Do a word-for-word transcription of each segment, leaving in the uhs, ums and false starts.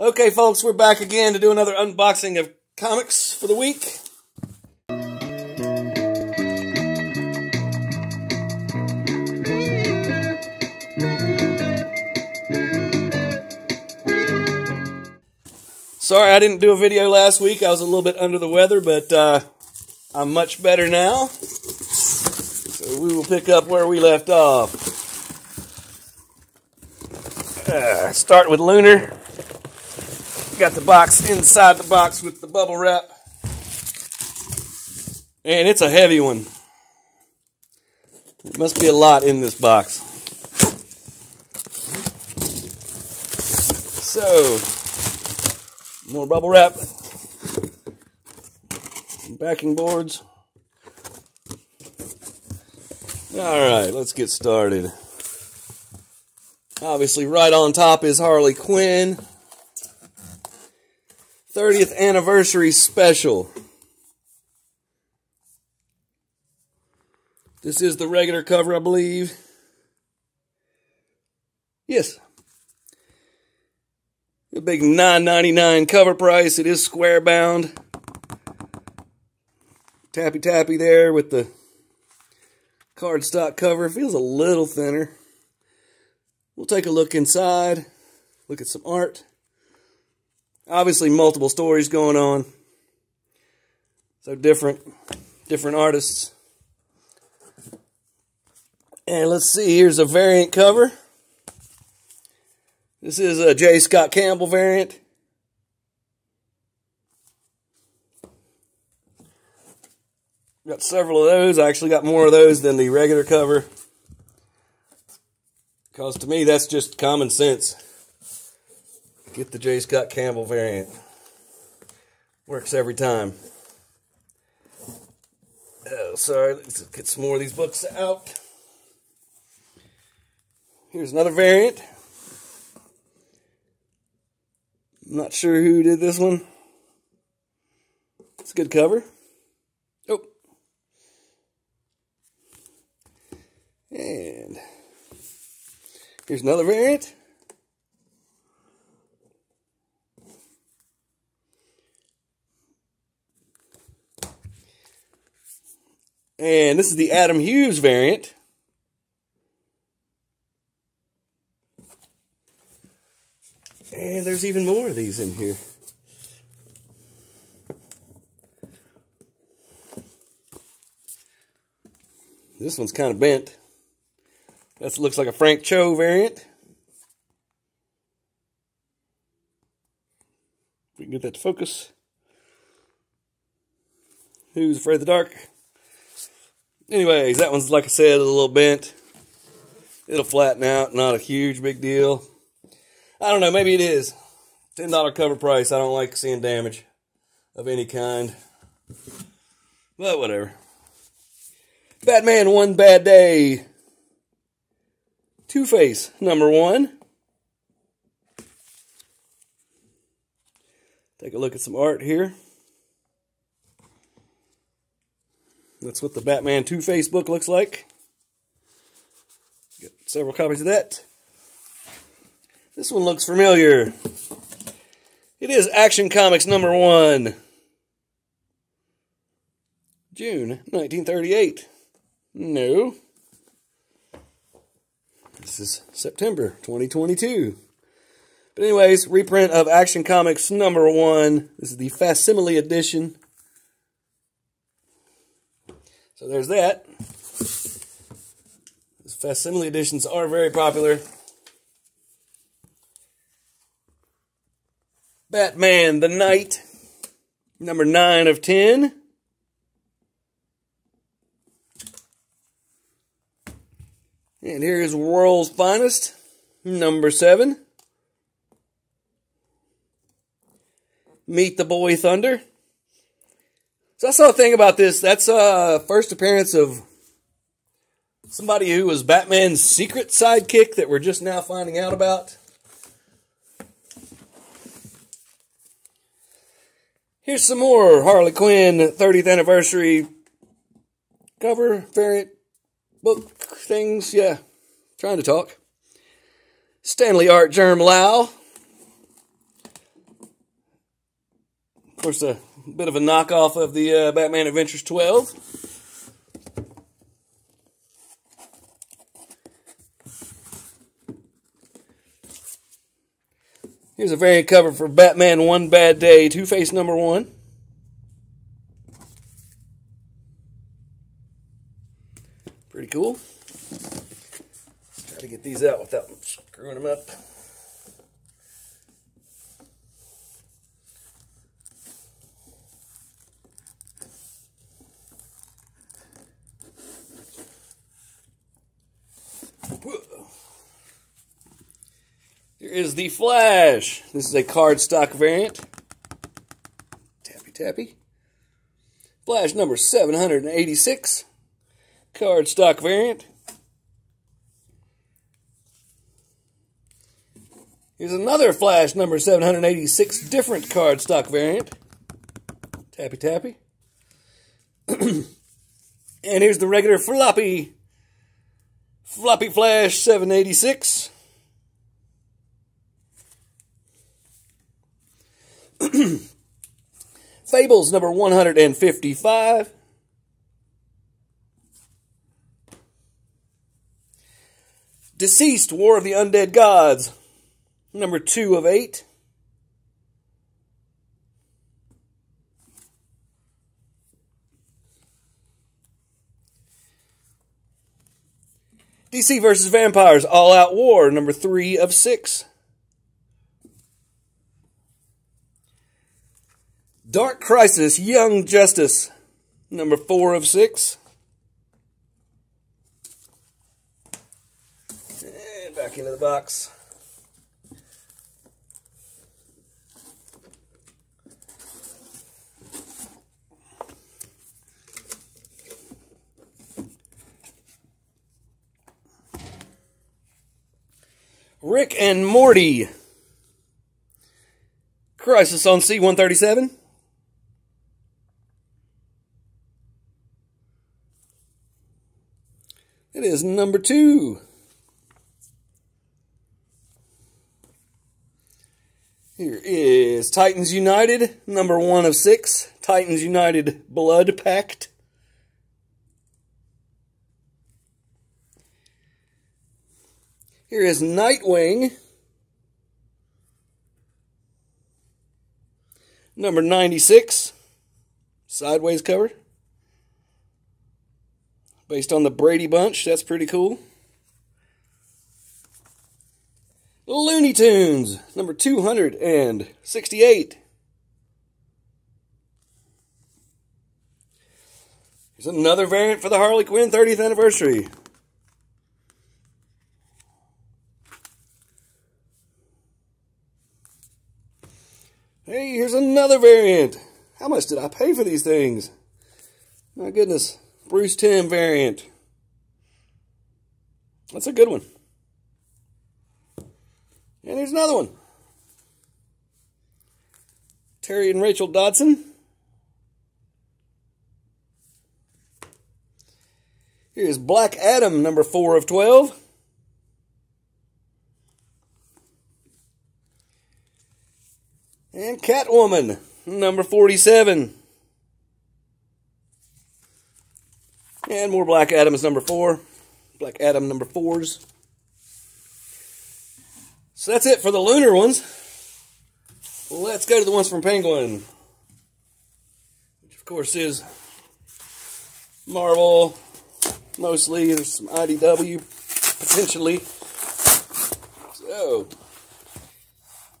Okay, folks, we're back again to do another unboxing of comics for the week. Sorry I didn't do a video last week. I was a little bit under the weather, but uh, I'm much better now. So we will pick up where we left off. Uh, start with Lunar. Got the box inside the box with the bubble wrap, and it's a heavy one. There must be a lot in this box. So, more bubble wrap, backing boards. Alright, let's get started. Obviously, right on top is Harley Quinn. thirtieth Anniversary Special. This is the regular cover, I believe. Yes. A big nine ninety-nine cover price. It is square bound. Tappy tappy there with the cardstock cover. Feels a little thinner. We'll take a look inside. Look at some art. Obviously, multiple stories going on. So different, different artists. And let's see, here's a variant cover. This is a J. Scott Campbell variant. Got several of those. I actually got more of those than the regular cover. Because to me, that's just common sense. Get the J. Scott Campbell variant. Works every time. Oh, sorry. Let's get some more of these books out. Here's another variant. I'm not sure who did this one. It's a good cover. Oh. And here's another variant. And this is the Adam Hughes variant. And there's even more of these in here. This one's kind of bent. That looks like a Frank Cho variant. If we can get that to focus. Who's Afraid of the Dark? Anyways, that one's, like I said, a little bent. It'll flatten out. Not a huge big deal. I don't know. Maybe it is. ten dollar cover price. I don't like seeing damage of any kind. But whatever. Batman One Bad Day. Two-Face number one. Take a look at some art here. That's what the Batman Two-Face book looks like. Got several copies of that. This one looks familiar. It is Action Comics number one. June nineteen thirty-eight. No. This is September twenty twenty-two. But anyways, reprint of Action Comics number one. This is the facsimile edition. So there's that. These facsimile editions are very popular. Batman the Knight, number nine of ten. And here is World's Finest, number seven. Meet the Boy Thunder. So I saw a thing about this. That's a uh, first appearance of somebody who was Batman's secret sidekick that we're just now finding out about. Here's some more Harley Quinn thirtieth Anniversary cover variant book things. Yeah, trying to talk. Stanley Art Germ Lau. Of course, a bit of a knockoff of the uh, Batman Adventures twelve. Here's a variant cover for Batman One Bad Day, Two-Face number one. Pretty cool. Let's try to get these out without screwing them up. Here is the Flash. This is a cardstock variant. Tappy tappy. Flash number seven hundred eighty-six. Cardstock variant. Here's another Flash number seven hundred eighty-six, different cardstock variant. Tappy tappy. And here's the regular floppy. Floppy Flash seven eighty-six. Fables number one hundred fifty-five. Deceased, War of the Undead Gods, number two of eight. D C versus Vampires, All Out War, number three of six. Dark Crisis, Young Justice, number four of six. And back into the box. Rick and Morty, Crisis on C one thirty-seven. It is number two. Here is Titans United, number one of six. Titans United Blood Pact. Here is Nightwing, number ninety-six. Sideways cover. Based on the Brady Bunch, that's pretty cool. Looney Tunes, number two hundred sixty-eight. Here's another variant for the Harley Quinn thirtieth anniversary. Hey, here's another variant. How much did I pay for these things? My goodness. Bruce Tim variant. That's a good one. And here's another one. Terry and Rachel Dodson. Here's Black Adam, number four of twelve. And Catwoman, number forty-seven. And more Black Adam is number four. Black Adam number fours. So that's it for the lunar ones. Let's go to the ones from Penguin. Which of course is Marvel. Mostly. There's some I D W. Potentially. So.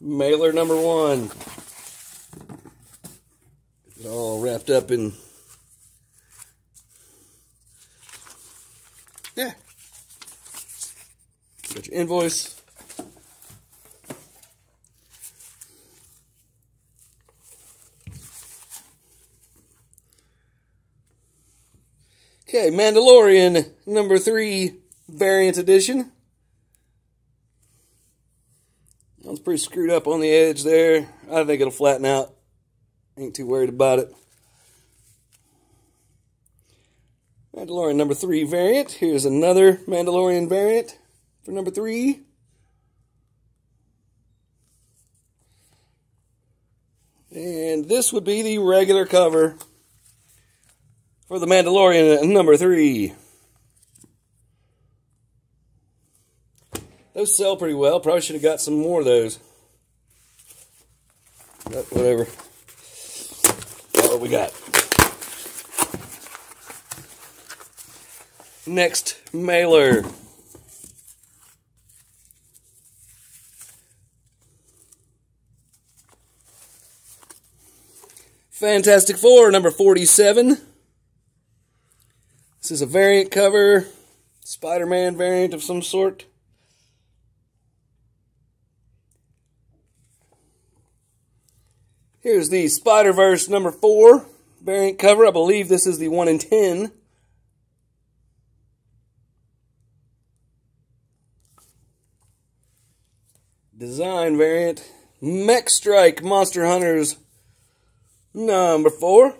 Mailer number one. It's all wrapped up in... Yeah. Got your invoice. Okay, Mandalorian number three variant edition. That one's pretty screwed up on the edge there. I think it'll flatten out. Ain't too worried about it. Mandalorian number three variant. Here's another Mandalorian variant for number three. And this would be the regular cover for The Mandalorian at number three. Those sell pretty well. Probably should have got some more of those. But whatever. That's what we got. Next mailer. Fantastic Four, number forty-seven. This is a variant cover. Spider-Man variant of some sort. Here's the Spider-Verse number four variant cover. I believe this is the one in ten. Design variant. Mech Strike Monster Hunters number four.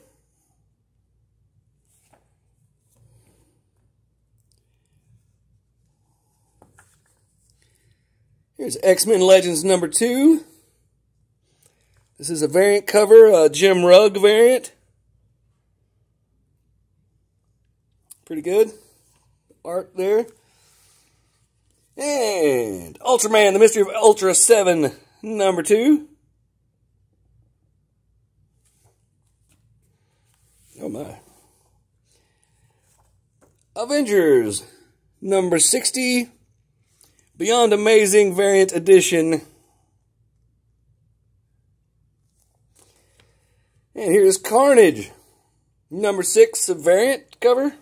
Here's X-Men Legends number two. This is a variant cover, a Jim Rugg variant. Pretty good art there. And Ultraman, The Mystery of Ultra seven, number two. Oh my. Avengers, number sixty. Beyond Amazing Variant Edition. And here's Carnage, number six, a variant cover.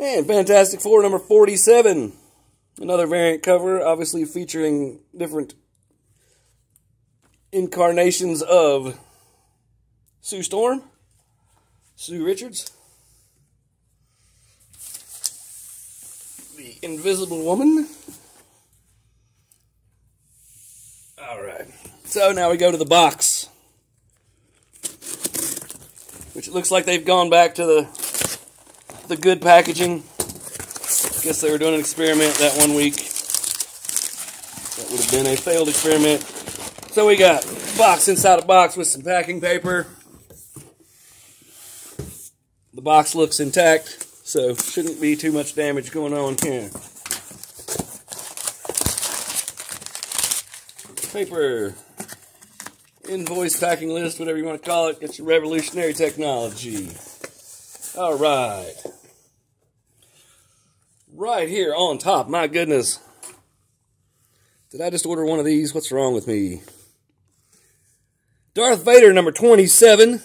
And Fantastic Four, number forty-seven, another variant cover, obviously featuring different incarnations of Sue Storm, Sue Richards, the Invisible Woman. Alright, so now we go to the box, which it looks like they've gone back to the the good packaging. I guess they were doing an experiment that one week. That would have been a failed experiment. So we got a box inside a box with some packing paper. The box looks intact, so shouldn't be too much damage going on here. Paper, invoice, packing list, whatever you want to call it. It's your revolutionary technology. All right. Right here on top, my goodness. Did I just order one of these? What's wrong with me? Darth Vader, number twenty-seven.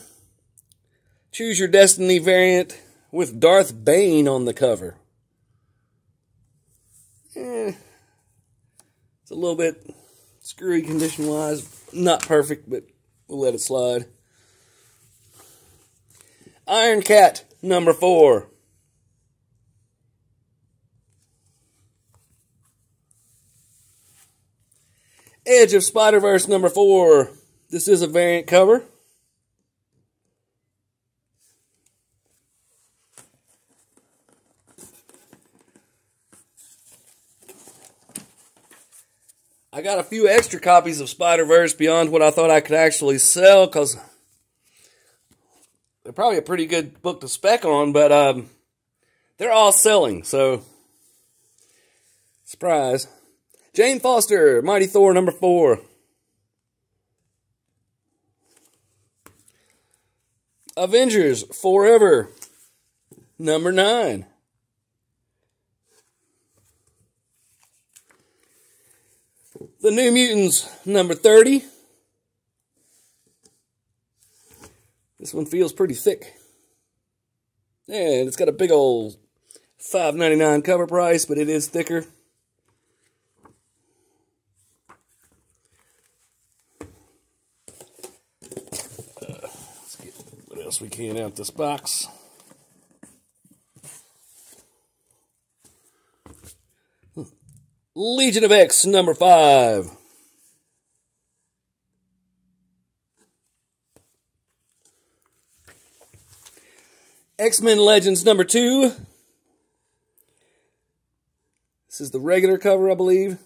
Choose Your Destiny variant. With Darth Bane on the cover. Eh, it's a little bit screwy condition-wise. Not perfect, but we'll let it slide. Iron Cat, number four. Edge of Spider-Verse, number four. This is a variant cover. I got a few extra copies of Spider-Verse beyond what I thought I could actually sell, because they're probably a pretty good book to spec on, but um, they're all selling, so surprise. Jane Foster, Mighty Thor, number four. Avengers Forever, number nine. The New Mutants, number thirty. This one feels pretty thick. And it's got a big old five ninety-nine cover price, but it is thicker. Uh, let's get what else we can out this box. Legion of X, number five. X-Men Legends, number two. This is the regular cover, I believe.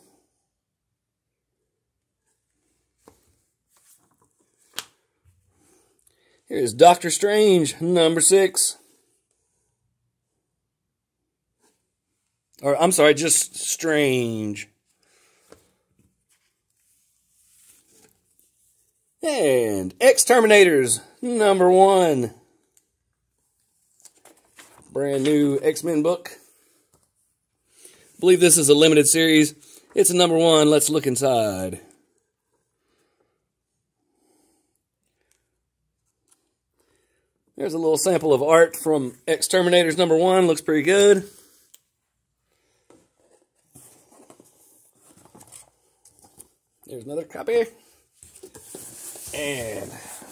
Here's Doctor Strange, number six. Or, I'm sorry, just Strange. And X-Terminators, number one. Brand new X-Men book. I believe this is a limited series. It's a number one. Let's look inside. There's a little sample of art from X-Terminators number one. Looks pretty good. There's another copy. And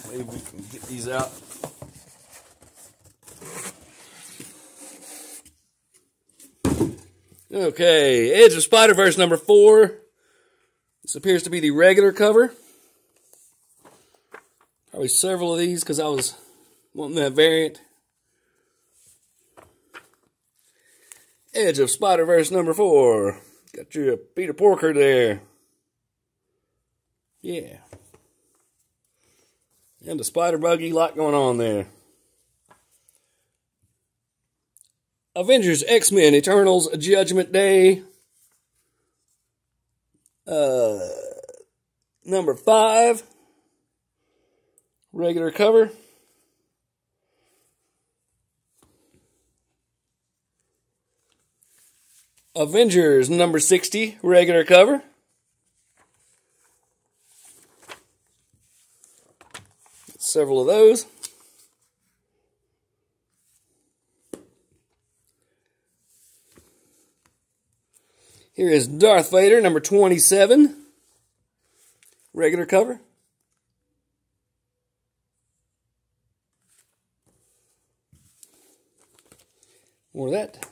maybe we can get these out. Okay, Edge of Spider-Verse number four. This appears to be the regular cover. Probably several of these because I was wanting that variant. Edge of Spider-Verse number four. Got you a Peter Porker there. Yeah. And the spider buggy, lot going on there. Avengers, X-Men, Eternals, Judgment Day. Uh, number five. Regular cover. Avengers, number sixty. Regular cover. Several of those. Here is Darth Vader, number twenty-seven. Regular cover. More of that.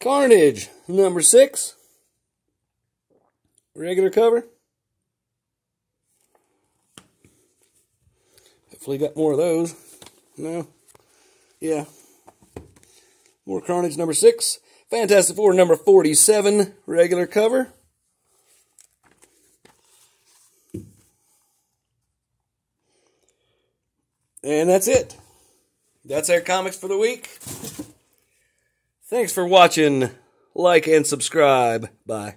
Carnage, number six. Regular cover. Hopefully got more of those. No? Yeah. More Carnage, number six. Fantastic Four, number forty-seven. Regular cover. And that's it. That's our comics for the week. Thanks for watching. Like and subscribe. Bye.